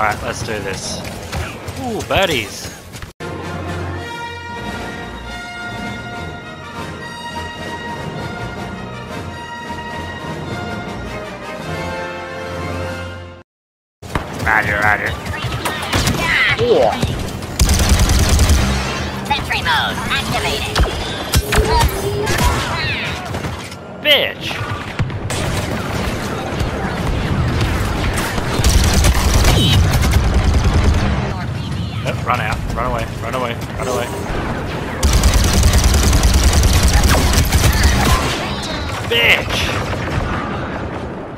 Alright, let's do this. Ooh, birdies! Roger, roger. Yeah. Sentry mode activated. Bitch! Oh, run out. Run away. Run away. Run away. Bitch!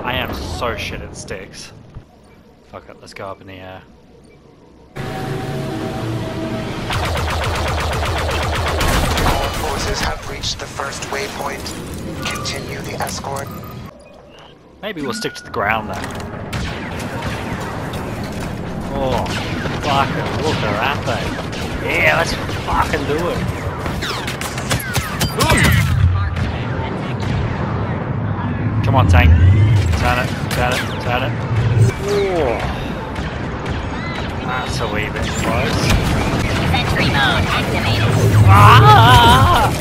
I am so shit at sticks. Fuck it, let's go up in the air. All forces have reached the first waypoint. Continue the escort. Maybe we'll stick to the ground then. Oh, fucking look, they're at that. Yeah, let's fucking do it. Come on, tank. Turn it, turn it, turn it. Ooh. That's a wee bit close. Sentry mode activated. Ah!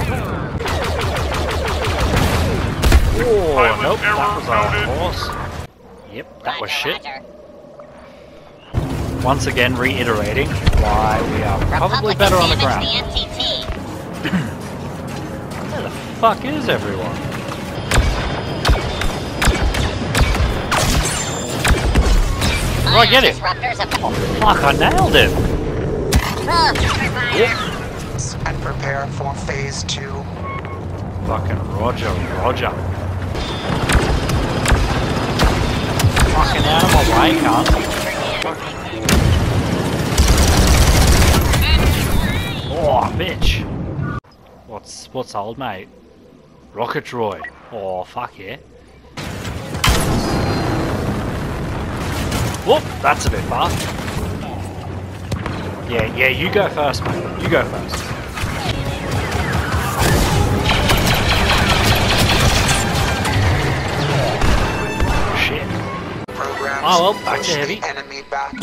Ooh, oh, nope, that was our horse. Yep, that was shit. Once again, reiterating why we are probably better on the ground. Where the fuck is everyone? Oh, I get it! Fuck, I nailed it! Yep. And prepare for phase 2. Fucking roger, roger. Fucking out of my way, cunt. Oh, bitch! What's old mate? Rocket droid. Oh, fuck yeah. Whoop, that's a bit fast. Yeah, yeah, you go first, mate. You go first. Shit. Programs oh, well, back to heavy. Enemy back.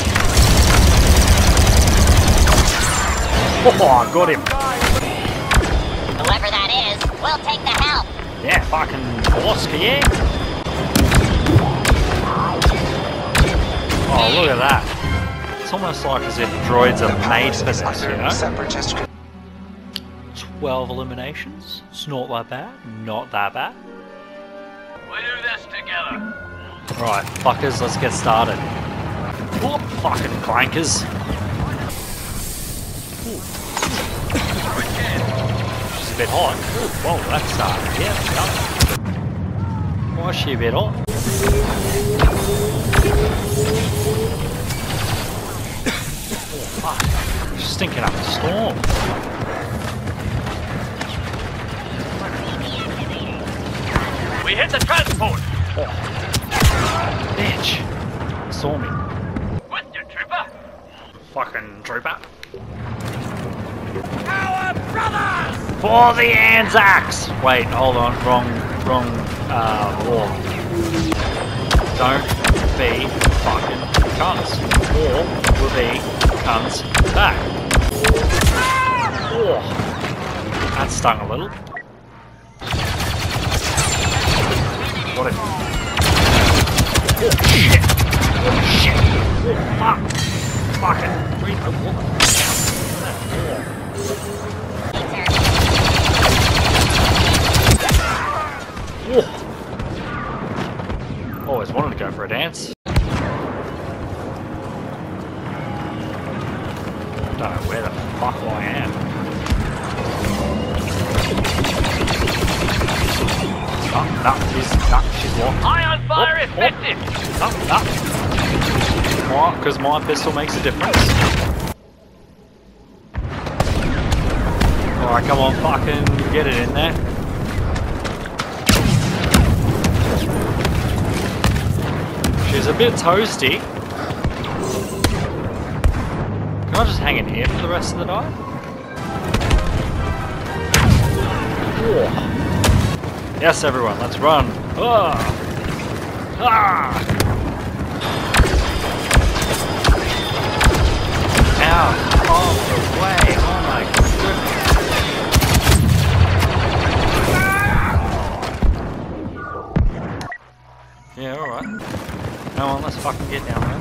Oh, I got him. Whoever that is, we'll take the help. Yeah, fucking horse, yeah. Oh, look at that. It's almost like as if droids are made for this, you know? 12 eliminations. It's not that bad. Not that bad. We'll do this together. Right, fuckers, let's get started. What fucking clankers. Ooh. She's a bit hot. Ooh, whoa, that's started. Yeah, why is she a bit hot? Oh, fuck. Stinking up the storm. We hit the transport! Oh. Bitch! Saw me. What's your trooper? Fucking trooper. Our brothers! For the Anzacs! Wait, hold on. Wrong war. Don't be fucking cunts, or will be cunts back. Oh, that stung a little. Got it. Oh shit! Oh shit! Oh fuck! Fuck it! Breathe the water. Oh. Always wanted to go for a dance. Don't know where the fuck I am. She's locked. Eye on fire is effective! Why? Because my pistol makes a difference. Alright, come on, fucking get it in there. She's a bit toasty. Can I just hang in here for the rest of the night? Oh. Yes, everyone, let's run. Oh. Ah. out all the way. Oh my goodness. Yeah, alright. Come on, let's fucking get down there.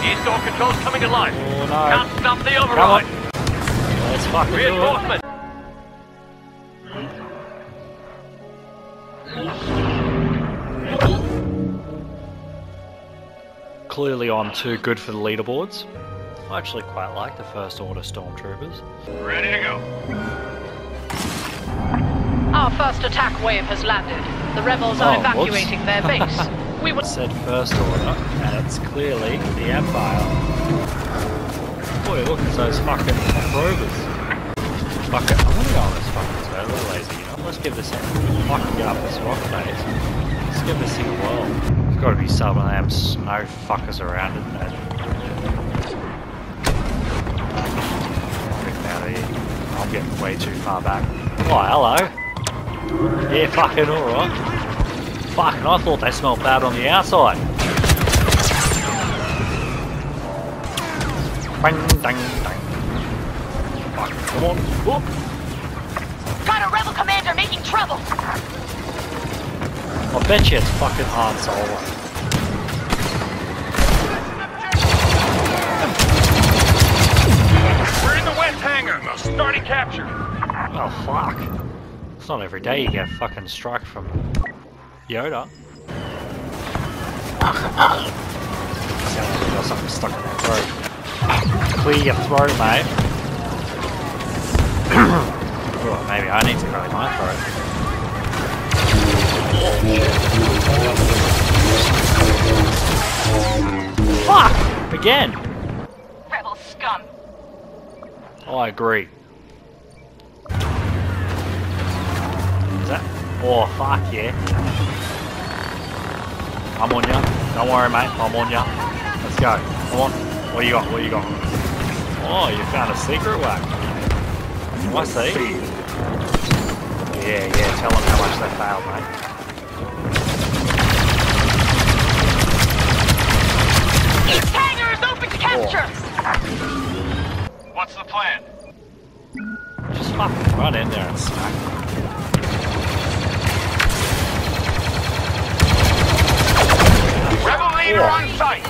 The in-store controls coming to life. Oh, no. Can't stop the override. Let's fucking reinforcement. Clearly I'm too good for the leaderboards. I actually quite like the First Order Stormtroopers. Ready to go. Our first attack wave has landed. The rebels are evacuating their base. We said First Order, and it's clearly the Empire. Boy, look at those fucking rovers. Fuck it, I'm gonna go on this fucking side. A little lazy, you know? Let's give this a fucking up this rock phase. Let's give this thing a whirl. Gotta be some of them snow fuckers around it, man. Get out of here. I'm getting way too far back. Oh, hello. Yeah, fucking alright. Fucking, I thought they smelled bad on the outside. Bang, dang, dang. Fucking, come on. Whoop. Got a rebel commander making trouble. I bet you it's fucking Han Solo. We're in the West Hangar. Starting capture. Oh fuck! It's not every day you get a fucking strike from Yoda. Sounds like you got something stuck in that throat. Clear your throat, mate. Oh, maybe I need to clear my throat. Fuck! Again! Rebel scum! Oh, I agree. Is that? Oh, fuck yeah. I'm on ya. Don't worry, mate. I'm on ya. Let's go. Come on. What you got? What you got? Oh, you found a secret way. I see. Yeah, yeah. Tell them how much they failed, mate. East hangar is open to capture! What's the plan? Just fucking run in there and smack. Rebel leader on sight!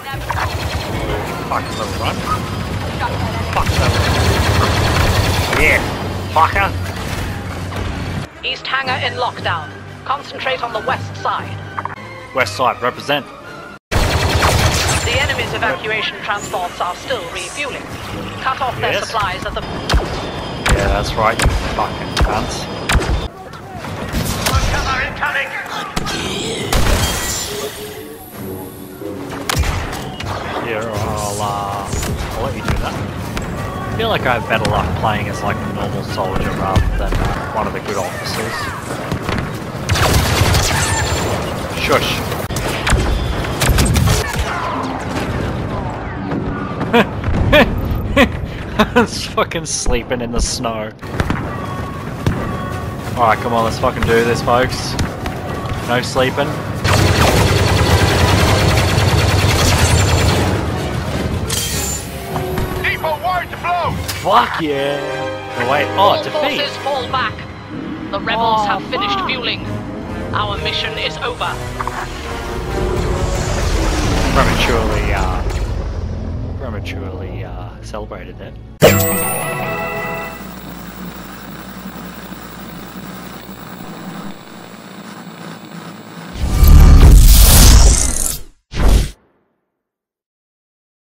Fuck the run. Fuck the run. Yeah, fucker. East hangar in lockdown. Concentrate on the west side. West side, represent. The enemy's evacuation transports are still refueling. Cut off their supplies at the... Yeah, that's right, you fucking cunts. Cover incoming! Yeah, I'll let you do that. I feel like I have better luck playing as like a normal soldier rather than one of the good officers. Shush. It's fucking sleeping in the snow. Alright, come on, let's fucking do this, folks. No sleeping. Depot wide to blow! Fuck yeah! Oh, wait, oh, defeat! Forces fall back. The rebels have finished fueling. Our mission is over. Prematurely, celebrated that.